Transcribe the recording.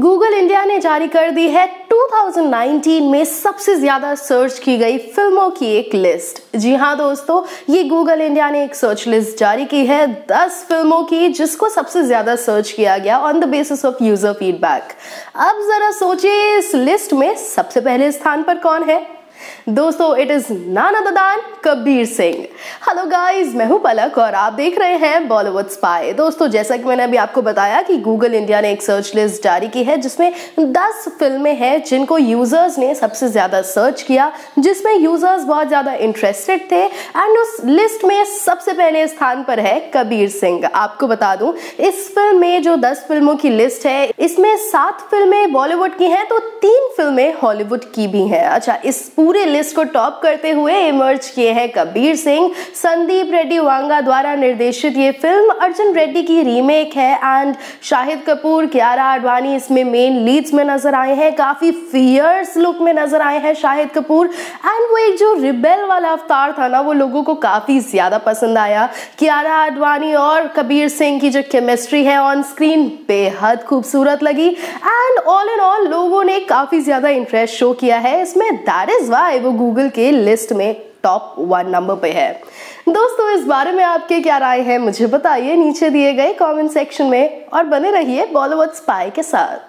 Google India ने जारी कर दी है 2019 में सबसे ज्यादा सर्च की गई फिल्मों की एक लिस्ट। जी हाँ दोस्तों, ये गूगल इंडिया ने एक सर्च लिस्ट जारी की है 10 फिल्मों की जिसको सबसे ज्यादा सर्च किया गया on the basis of user feedback. अब जरा सोचिए इस लिस्ट में सबसे पहले स्थान पर कौन है। दोस्तों, it is none other than Kabir Singh. Hello guys, मैं हूं पलक और आप देख रहे हैं बॉलीवुड स्पाई। दोस्तों, जैसा कि मैंने अभी आपको बताया कि गूगल इंडिया ने एक सर्च लिस्ट जारी की है जिसमें 10 फिल्में हैं जिनको यूजर्स ने सबसे ज्यादा सर्च किया, जिसमें यूजर्स बहुत ज्यादा इंटरेस्टेड थे, एंड उस लिस्ट में सबसे पहले स्थान पर है कबीर सिंह। आपको बता दूं, इस फिल्म में जो 10 फिल्मों की लिस्ट है इसमें 7 फिल्में बॉलीवुड की हैं तो 3 फिल्में हॉलीवुड की भी हैं। अच्छा, इस पूरे लिस्ट को टॉप करते हुए इमर्ज किए हैं कबीर सिंह। संदीप रेड्डी वांगा द्वारा निर्देशित ये फिल्म अर्जुन रेड्डी की रीमेक है एंड शाहिद कपूर, कियारा आडवाणी इसमें मेन लीड्स में नजर आए हैं। काफी फियर्स लुक में नजर आए हैं शाहिद कपूर, एंड वो एक जो रिबेल वाला अवतार था ना, वो लोगों को काफी ज्यादा पसंद आया। कियारा आडवाणी और कबीर सिंह की जो केमिस्ट्री है ऑन स्क्रीन बेहद खूबसूरत लगी, एंड ऑल इन ऑल लोगों ने काफी ज्यादा इंटरेस्ट शो किया है इसमें। दैट इज वो गूगल के लिस्ट में टॉप 1 नंबर पे है। दोस्तों, इस बारे में आपके क्या राय है मुझे बताइए नीचे दिए गए कमेंट सेक्शन में, और बने रहिए बॉलीवुड स्पाई के साथ।